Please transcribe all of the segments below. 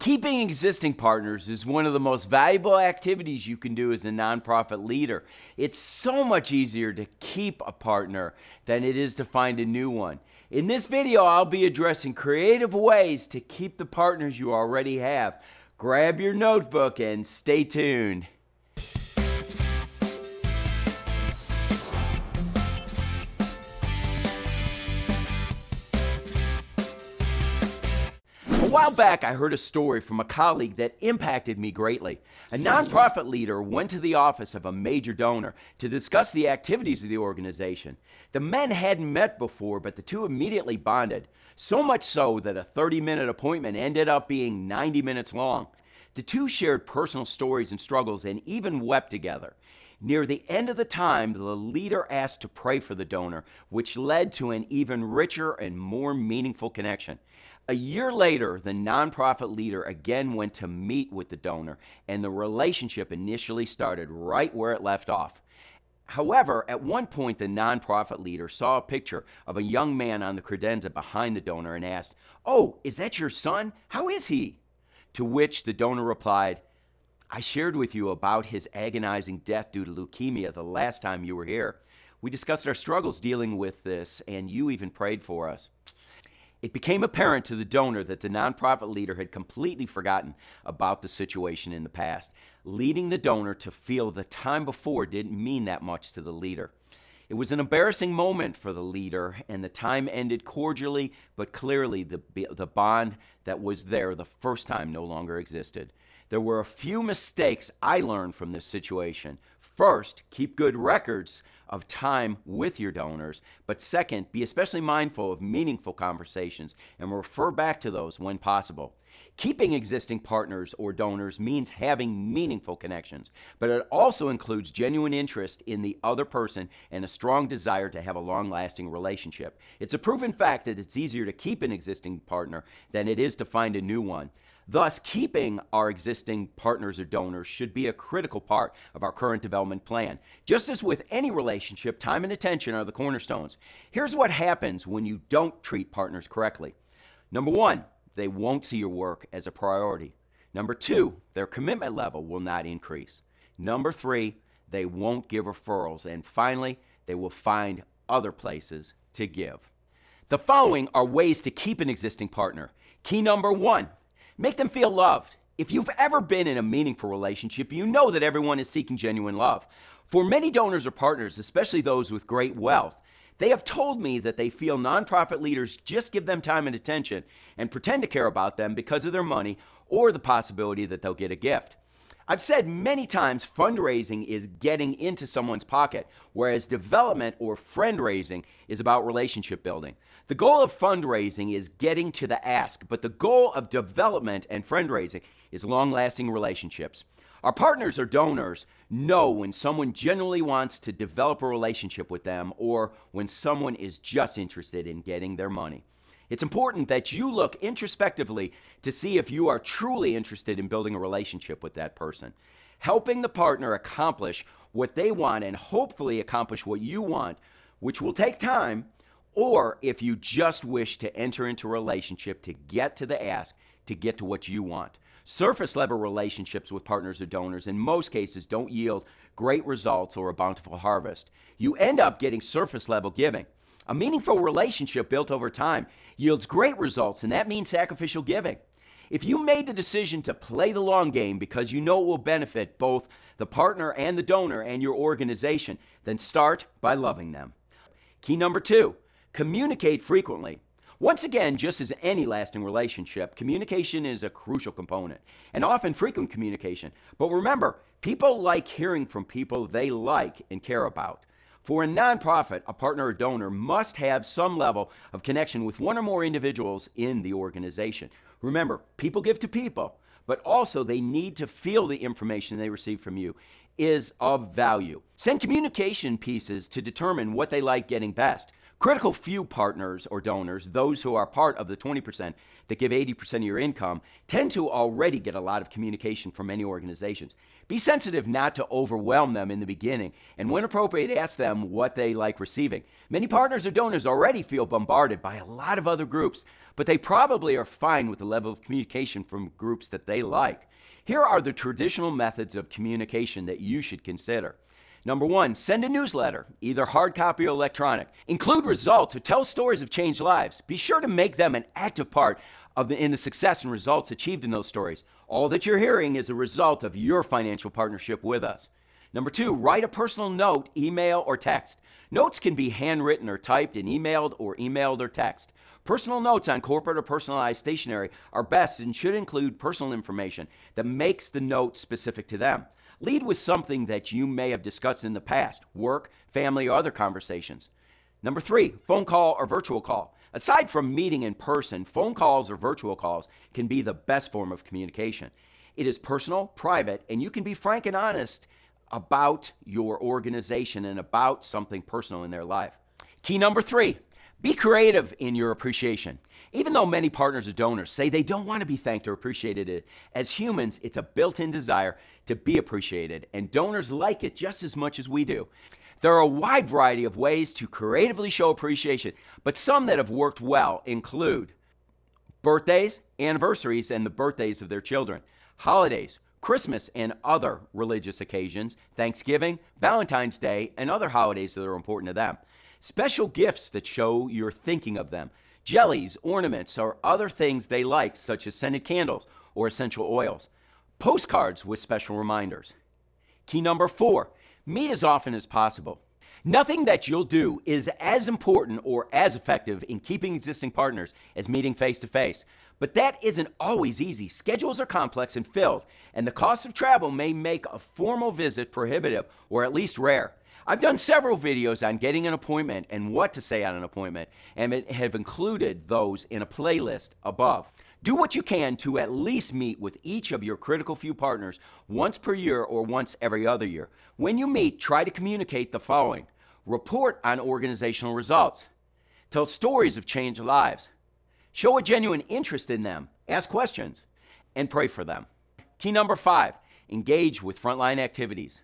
Keeping existing partners is one of the most valuable activities you can do as a nonprofit leader. It's so much easier to keep a partner than it is to find a new one. In this video, I'll be addressing creative ways to keep the partners you already have. Grab your notebook and stay tuned. A while back, I heard a story from a colleague that impacted me greatly. A nonprofit leader went to the office of a major donor to discuss the activities of the organization. The men hadn't met before, but the two immediately bonded, so much so that a 30-minute appointment ended up being 90 minutes long. The two shared personal stories and struggles and even wept together. Near the end of the time, the leader asked to pray for the donor, which led to an even richer and more meaningful connection. A year later, the nonprofit leader again went to meet with the donor, and the relationship initially started right where it left off. However, at one point, the nonprofit leader saw a picture of a young man on the credenza behind the donor and asked, "Oh, is that your son? How is he?" To which the donor replied, "I shared with you about his agonizing death due to leukemia the last time you were here. We discussed our struggles dealing with this, and you even prayed for us." It became apparent to the donor that the nonprofit leader had completely forgotten about the situation in the past, leading the donor to feel the time before didn't mean that much to the leader. It was an embarrassing moment for the leader, and the time ended cordially, but clearly the bond that was there the first time no longer existed. There were a few mistakes I learned from this situation. First, keep good records of time with your donors, but second, be especially mindful of meaningful conversations and refer back to those when possible. Keeping existing partners or donors means having meaningful connections, but it also includes genuine interest in the other person and a strong desire to have a long-lasting relationship. It's a proven fact that it's easier to keep an existing partner than it is to find a new one. Thus, keeping our existing partners or donors should be a critical part of our current development plan. Just as with any relationship, time and attention are the cornerstones. Here's what happens when you don't treat partners correctly. Number one, they won't see your work as a priority. Number two, their commitment level will not increase. Number three, they won't give referrals. And finally, they will find other places to give. The following are ways to keep an existing partner. Key number one, make them feel loved. If you've ever been in a meaningful relationship, you know that everyone is seeking genuine love. For many donors or partners, especially those with great wealth, they have told me that they feel nonprofit leaders just give them time and attention and pretend to care about them because of their money or the possibility that they'll get a gift. I've said many times fundraising is getting into someone's pocket, whereas development or friend raising is about relationship building. The goal of fundraising is getting to the ask, but the goal of development and friend raising is long-lasting relationships. Our partners or donors know when someone genuinely wants to develop a relationship with them or when someone is just interested in getting their money. It's important that you look introspectively to see if you are truly interested in building a relationship with that person. Helping the partner accomplish what they want and hopefully accomplish what you want, which will take time, or if you just wish to enter into a relationship to get to the ask, to get to what you want. Surface level relationships with partners or donors in most cases don't yield great results or a bountiful harvest. You end up getting surface level giving. A meaningful relationship built over time yields great results, and that means sacrificial giving. If you made the decision to play the long game because you know it will benefit both the partner and the donor and your organization, then start by loving them. Key number two, communicate frequently. Once again, just as any lasting relationship, communication is a crucial component, and often frequent communication. But remember, people like hearing from people they like and care about. For a nonprofit, a partner or donor must have some level of connection with one or more individuals in the organization. Remember, people give to people, but also they need to feel the information they receive from you is of value. Send communication pieces to determine what they like getting best. Critical few partners or donors, those who are part of the 20% that give 80% of your income, tend to already get a lot of communication from many organizations. Be sensitive not to overwhelm them in the beginning, and when appropriate, ask them what they like receiving. Many partners or donors already feel bombarded by a lot of other groups, but they probably are fine with the level of communication from groups that they like. Here are the traditional methods of communication that you should consider. Number 1, send a newsletter, either hard copy or electronic. Include results who tell stories of changed lives. Be sure to make them an active part in the success and results achieved in those stories. All that you're hearing is a result of your financial partnership with us. Number 2, write a personal note, email, or text. Notes can be handwritten or typed and emailed or text. Personal notes on corporate or personalized stationery are best and should include personal information that makes the note specific to them. Lead with something that you may have discussed in the past, work, family, or other conversations. Number 3, phone call or virtual call. Aside from meeting in person, phone calls or virtual calls can be the best form of communication. It is personal, private, and you can be frank and honest about your organization and about something personal in their life. Key number 3, be creative in your appreciation. Even though many partners or donors say they don't want to be thanked or appreciated, as humans, it's a built-in desire to be appreciated, and donors like it just as much as we do. There are a wide variety of ways to creatively show appreciation, but some that have worked well include birthdays, anniversaries, and the birthdays of their children, holidays, Christmas and other religious occasions, Thanksgiving, Valentine's Day, and other holidays that are important to them. Special gifts that show you're thinking of them, jellies, ornaments, or other things they like, such as scented candles or essential oils, postcards with special reminders. Key number 4, meet as often as possible. Nothing that you'll do is as important or as effective in keeping existing partners as meeting face to face. But that isn't always easy. Schedules are complex and filled, and the cost of travel may make a formal visit prohibitive or at least rare. I've done several videos on getting an appointment and what to say on an appointment, and have included those in a playlist above. Do what you can to at least meet with each of your critical few partners once per year or once every other year. When you meet, try to communicate the following. Report on organizational results. Tell stories of changed lives. Show a genuine interest in them, ask questions, and pray for them. Key number 5, engage with frontline activities.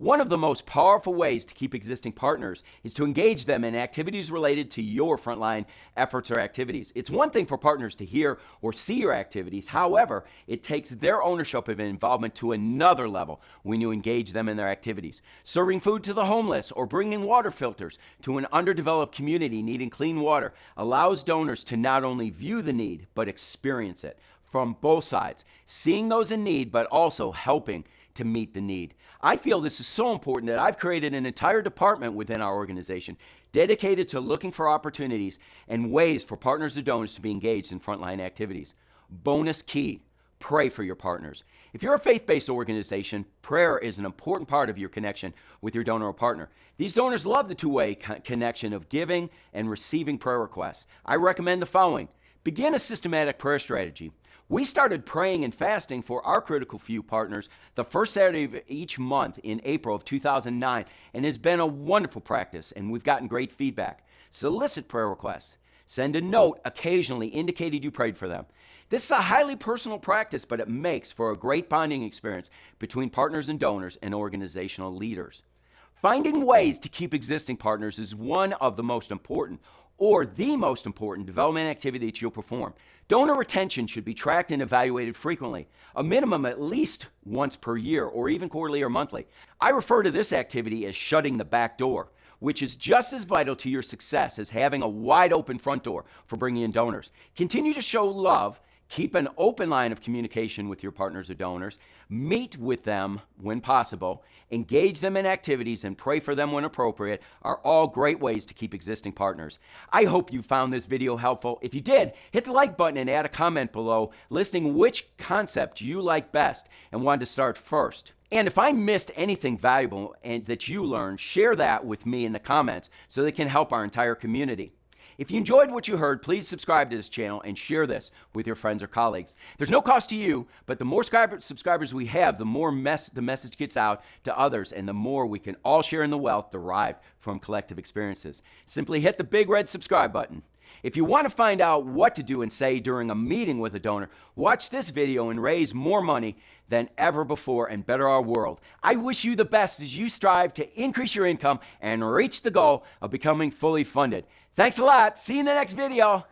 One of the most powerful ways to keep existing partners is to engage them in activities related to your frontline efforts or activities. It's one thing for partners to hear or see your activities. However, it takes their ownership of involvement to another level when you engage them in their activities. Serving food to the homeless or bringing water filters to an underdeveloped community needing clean water allows donors to not only view the need, but experience it from both sides, seeing those in need, but also helping to meet the need. I feel this is so important that I've created an entire department within our organization dedicated to looking for opportunities and ways for partners or donors to be engaged in frontline activities. Bonus key, pray for your partners. If you're a faith-based organization, prayer is an important part of your connection with your donor or partner. These donors love the two-way connection of giving and receiving prayer requests. I recommend the following. Begin a systematic prayer strategy. We started praying and fasting for our critical few partners the first Saturday of each month in April of 2009, and it's been a wonderful practice, and we've gotten great feedback. Solicit prayer requests. Send a note occasionally indicating you prayed for them. This is a highly personal practice, but it makes for a great bonding experience between partners and donors and organizational leaders. Finding ways to keep existing partners is one of the most important or the most important development activity that you'll perform. Donor retention should be tracked and evaluated frequently, a minimum at least once per year or even quarterly or monthly. I refer to this activity as shutting the back door, which is just as vital to your success as having a wide open front door for bringing in donors. Continue to show love. Keep an open line of communication with your partners or donors. Meet with them when possible. Engage them in activities and pray for them when appropriate are all great ways to keep existing partners. I hope you found this video helpful. If you did, hit the like button and add a comment below listing which concept you like best and want to start first. And if I missed anything valuable and that you learned, share that with me in the comments so they can help our entire community. If you enjoyed what you heard, please subscribe to this channel and share this with your friends or colleagues. There's no cost to you, but the more subscribers we have, the more the message gets out to others, and the more we can all share in the wealth derived from collective experiences. Simply hit the big red subscribe button. If you want to find out what to do and say during a meeting with a donor, watch this video and raise more money than ever before and better our world. I wish you the best as you strive to increase your income and reach the goal of becoming fully funded. Thanks a lot. See you in the next video.